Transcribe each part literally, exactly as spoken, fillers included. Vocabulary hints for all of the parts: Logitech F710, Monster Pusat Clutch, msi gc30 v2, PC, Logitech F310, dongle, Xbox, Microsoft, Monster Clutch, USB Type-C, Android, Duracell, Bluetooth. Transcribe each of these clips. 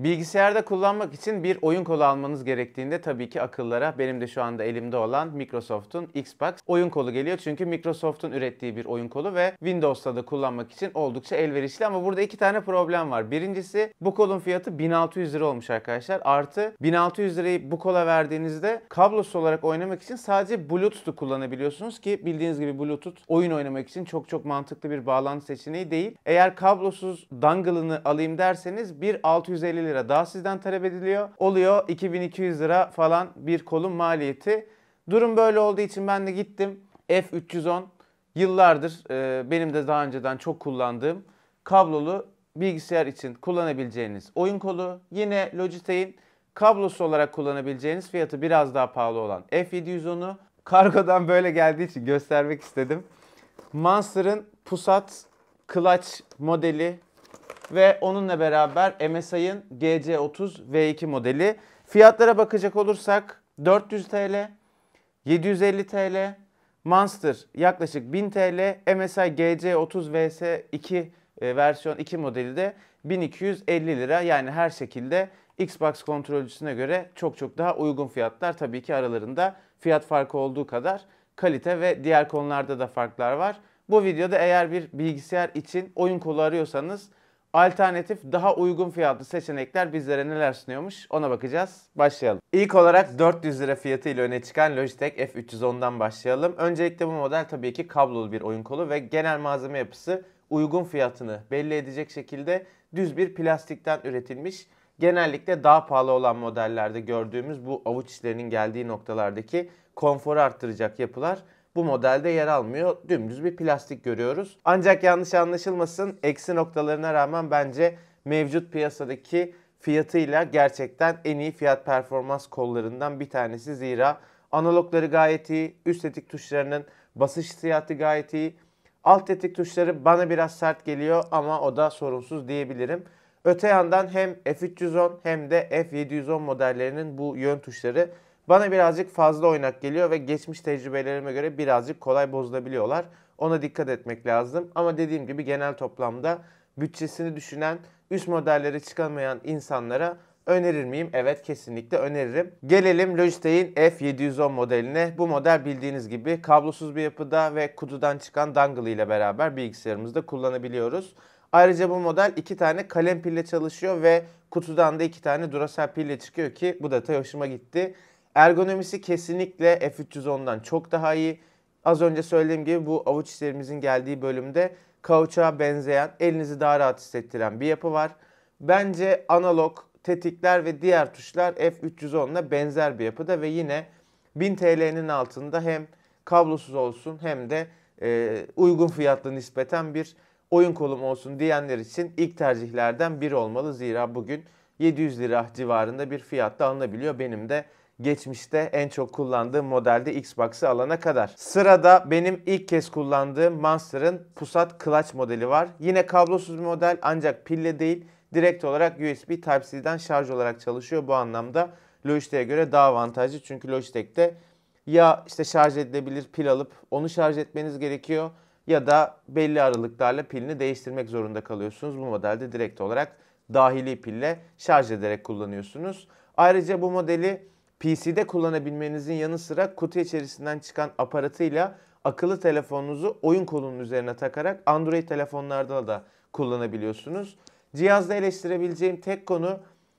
Bilgisayarda kullanmak için bir oyun kolu almanız gerektiğinde tabii ki akıllara benim de şu anda elimde olan Microsoft'un Xbox oyun kolu geliyor. Çünkü Microsoft'un ürettiği bir oyun kolu ve Windows'ta da kullanmak için oldukça elverişli, ama burada iki tane problem var. Birincisi, bu kolun fiyatı bin altı yüz lira olmuş arkadaşlar. Artı bin altı yüz lirayı bu kola verdiğinizde kablosuz olarak oynamak için sadece Bluetooth'u kullanabiliyorsunuz ki bildiğiniz gibi Bluetooth oyun oynamak için çok çok mantıklı bir bağlantı seçeneği değil. Eğer kablosuz dangle'ını alayım derseniz bir altı yüz elli lira daha sizden talep ediliyor. Oluyor iki bin iki yüz lira falan bir kolun maliyeti. Durum böyle olduğu için ben de gittim F üç yüz on, yıllardır e, benim de daha önceden çok kullandığım kablolu bilgisayar için kullanabileceğiniz oyun kolu. Yine Logitech'in kablosuz olarak kullanabileceğiniz, fiyatı biraz daha pahalı olan F yedi yüz onu kargodan böyle geldiği için göstermek istedim. Monster'ın Pusat Clutch modeli ve onunla beraber M S I'ın G C otuz V iki modeli. Fiyatlara bakacak olursak dört yüz TL, yedi yüz elli TL, Monster yaklaşık bin TL, M S I G C otuz V S iki e, versiyon iki modeli de bin iki yüz elli lira. Yani her şekilde Xbox kontrolcüsüne göre çok çok daha uygun fiyatlar. Tabii ki aralarında fiyat farkı olduğu kadar kalite ve diğer konularda da farklar var. Bu videoda eğer bir bilgisayar için oyun kolu arıyorsanız alternatif, daha uygun fiyatlı seçenekler bizlere neler sunuyormuş ona bakacağız. Başlayalım. İlk olarak dört yüz lira fiyatıyla öne çıkan Logitech F üç yüz ondan başlayalım. Öncelikle bu model tabii ki kablolu bir oyun kolu ve genel malzeme yapısı uygun fiyatını belli edecek şekilde düz bir plastikten üretilmiş. Genellikle daha pahalı olan modellerde gördüğümüz bu avuç içlerinin geldiği noktalardaki konforu arttıracak yapılar bu modelde yer almıyor. Dümdüz bir plastik görüyoruz. Ancak yanlış anlaşılmasın, eksi noktalarına rağmen bence mevcut piyasadaki fiyatıyla gerçekten en iyi fiyat performans kollarından bir tanesi. Zira analogları gayet iyi, üst tetik tuşlarının basış hissiyatı gayet iyi. Alt tetik tuşları bana biraz sert geliyor ama o da sorunsuz diyebilirim. Öte yandan hem F üç yüz on hem de F yedi yüz on modellerinin bu yön tuşları bana birazcık fazla oynak geliyor ve geçmiş tecrübelerime göre birazcık kolay bozulabiliyorlar. Ona dikkat etmek lazım. Ama dediğim gibi genel toplamda bütçesini düşünen, üst modellere çıkamayan insanlara önerir miyim? Evet, kesinlikle öneririm. Gelelim Logitech'in F yedi yüz on modeline. Bu model bildiğiniz gibi kablosuz bir yapıda ve kutudan çıkan dangle ile beraber bilgisayarımızda kullanabiliyoruz. Ayrıca bu model iki tane kalem pille çalışıyor ve kutudan da iki tane Duracell pille çıkıyor ki bu detay hoşuma gitti. Ergonomisi kesinlikle F üç yüz ondan çok daha iyi. Az önce söylediğim gibi bu avuç içlerimizin geldiği bölümde kauçağa benzeyen, elinizi daha rahat hissettiren bir yapı var. Bence analog, tetikler ve diğer tuşlar F üç yüz onla benzer bir yapıda ve yine bin TL'nin altında hem kablosuz olsun hem de e, uygun fiyatlı nispeten bir oyun kolum olsun diyenler için ilk tercihlerden biri olmalı. Zira bugün yedi yüz lira civarında bir fiyatta alınabiliyor. Benim de geçmişte en çok kullandığım modelde Xbox'ı alana kadar. Sırada benim ilk kez kullandığım Monster'ın Pusat Clutch modeli var. Yine kablosuz bir model ancak pille değil, direkt olarak U S B Type-C'den şarj olarak çalışıyor. Bu anlamda Logitech'e göre daha avantajlı. Çünkü Logitech'te ya işte şarj edilebilir pil alıp onu şarj etmeniz gerekiyor ya da belli aralıklarla pilini değiştirmek zorunda kalıyorsunuz. Bu modelde direkt olarak dahili pille şarj ederek kullanıyorsunuz. Ayrıca bu modeli P C'de kullanabilmenizin yanı sıra kutu içerisinden çıkan aparatıyla akıllı telefonunuzu oyun kolunun üzerine takarak Android telefonlarda da kullanabiliyorsunuz. Cihazda eleştirebileceğim tek konu,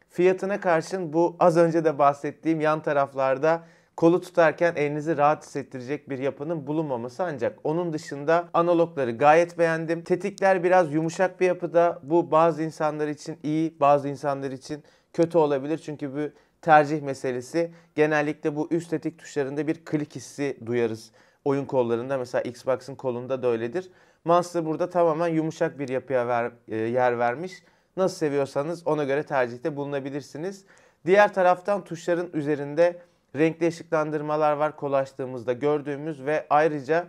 fiyatına karşın bu az önce de bahsettiğim yan taraflarda kolu tutarken elinizi rahat hissettirecek bir yapının bulunmaması, ancak onun dışında analogları gayet beğendim. Tetikler biraz yumuşak bir yapıda. Bu bazı insanlar için iyi, bazı insanlar için kötü olabilir. Çünkü bu tercih meselesi. Genellikle bu üst tetik tuşlarında bir klik hissi duyarız. Oyun kollarında, mesela Xbox'ın kolunda da öyledir. Monster burada tamamen yumuşak bir yapıya ver, e, yer vermiş. Nasıl seviyorsanız ona göre tercihte bulunabilirsiniz. Diğer taraftan tuşların üzerinde renkli ışıklandırmalar var, kolu açtığımızda gördüğümüz ve ayrıca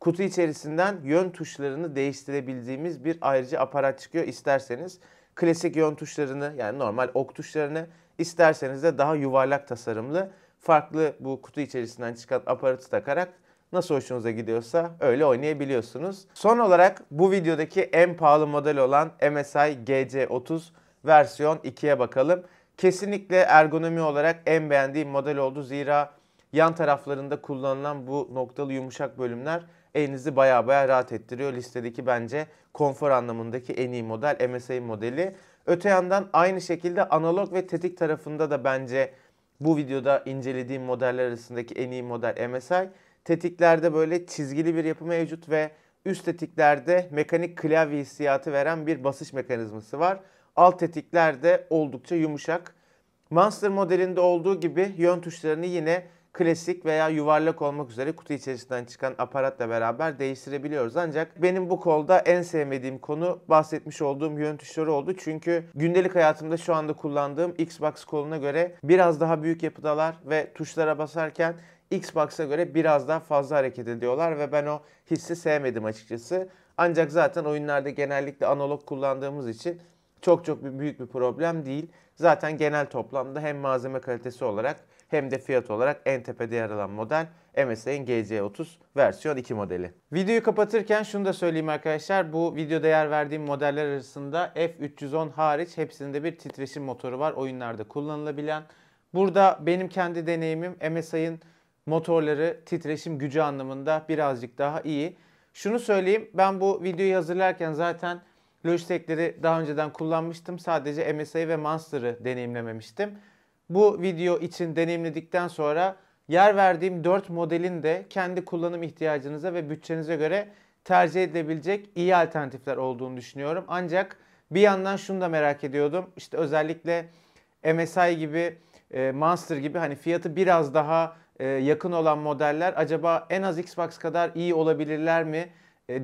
kutu içerisinden yön tuşlarını değiştirebildiğimiz bir ayrıca aparat çıkıyor. İsterseniz klasik yön tuşlarını, yani normal ok tuşlarını, İsterseniz de daha yuvarlak tasarımlı farklı bu kutu içerisinden çıkan aparatı takarak nasıl hoşunuza gidiyorsa öyle oynayabiliyorsunuz. Son olarak bu videodaki en pahalı model olan M S I G C otuz versiyon ikiye bakalım. Kesinlikle ergonomi olarak en beğendiğim model oldu. Zira yan taraflarında kullanılan bu noktalı yumuşak bölümler elinizi baya baya rahat ettiriyor. Listedeki bence konfor anlamındaki en iyi model M S I modeli. Öte yandan aynı şekilde analog ve tetik tarafında da bence bu videoda incelediğim modeller arasındaki en iyi model M S I. Tetiklerde böyle çizgili bir yapı mevcut ve üst tetiklerde mekanik klavye hissiyatı veren bir basış mekanizması var. Alt tetikler de oldukça yumuşak. Monster modelinde olduğu gibi yön tuşlarını yine klasik veya yuvarlak olmak üzere kutu içerisinden çıkan aparatla beraber değiştirebiliyoruz. Ancak benim bu kolda en sevmediğim konu bahsetmiş olduğum yön tuşları oldu. Çünkü gündelik hayatımda şu anda kullandığım Xbox koluna göre biraz daha büyük yapıdalar ve tuşlara basarken Xbox'a göre biraz daha fazla hareket ediyorlar ve ben o hissi sevmedim açıkçası. Ancak zaten oyunlarda genellikle analog kullandığımız için çok çok büyük bir problem değil. Zaten genel toplamda hem malzeme kalitesi olarak hem de fiyat olarak en tepede yer alan model M S I'nin G C otuz versiyon iki modeli. Videoyu kapatırken şunu da söyleyeyim arkadaşlar. Bu videoda yer verdiğim modeller arasında F üç yüz on hariç hepsinde bir titreşim motoru var. Oyunlarda kullanılabilen. Burada benim kendi deneyimim M S I'nin motorları titreşim gücü anlamında birazcık daha iyi. Şunu söyleyeyim, ben bu videoyu hazırlarken zaten Logitech'leri daha önceden kullanmıştım. Sadece M S I ve Monster'ı deneyimlememiştim. Bu video için deneyimledikten sonra yer verdiğim dört modelin de kendi kullanım ihtiyacınıza ve bütçenize göre tercih edilebilecek iyi alternatifler olduğunu düşünüyorum. Ancak bir yandan şunu da merak ediyordum. İşte özellikle M S I gibi, Monster gibi hani fiyatı biraz daha yakın olan modeller acaba en az Xbox kadar iyi olabilirler mi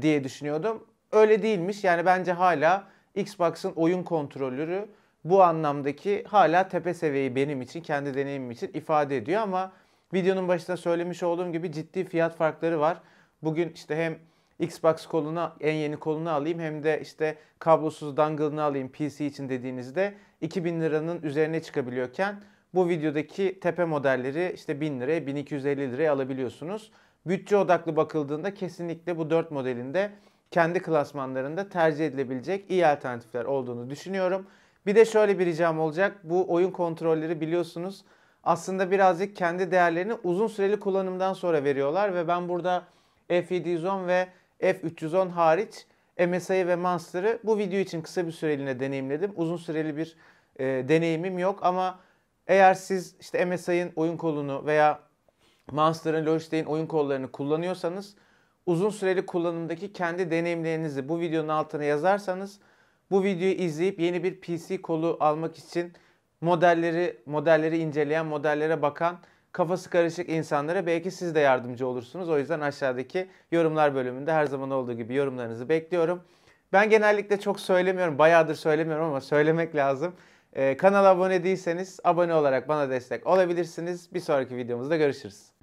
diye düşünüyordum. Öyle değilmiş. Yani bence hala Xbox'ın oyun kontrolörü bu anlamdaki hala tepe seviyeyi benim için, kendi deneyimim için ifade ediyor ama videonun başında söylemiş olduğum gibi ciddi fiyat farkları var. Bugün işte hem Xbox koluna, en yeni kolunu alayım hem de işte kablosuz dangle'ını alayım P C için dediğinizde iki bin liranın üzerine çıkabiliyorken bu videodaki tepe modelleri işte bin liraya, bin iki yüz elli liraya alabiliyorsunuz. Bütçe odaklı bakıldığında kesinlikle bu dört modelinde kendi klasmanlarında tercih edilebilecek iyi alternatifler olduğunu düşünüyorum. Bir de şöyle bir ricam olacak. Bu oyun kontrolleri biliyorsunuz aslında birazcık kendi değerlerini uzun süreli kullanımdan sonra veriyorlar ve ben burada F yedi yüz on ve F üç yüz on hariç M S I ve Monster'ı bu video için kısa bir süreliğine deneyimledim. Uzun süreli bir e, deneyimim yok ama eğer siz işte M S I'nin oyun kolunu veya Monster'ın, Logitech'in oyun kollarını kullanıyorsanız uzun süreli kullanımdaki kendi deneyimlerinizi bu videonun altına yazarsanız bu videoyu izleyip yeni bir P C kolu almak için modelleri modelleri inceleyen, modellere bakan, kafası karışık insanlara belki siz de yardımcı olursunuz. O yüzden aşağıdaki yorumlar bölümünde her zaman olduğu gibi yorumlarınızı bekliyorum. Ben genellikle çok söylemiyorum, bayağıdır söylemiyorum ama söylemek lazım. Ee, kanala abone değilseniz abone olarak bana destek olabilirsiniz. Bir sonraki videomuzda görüşürüz.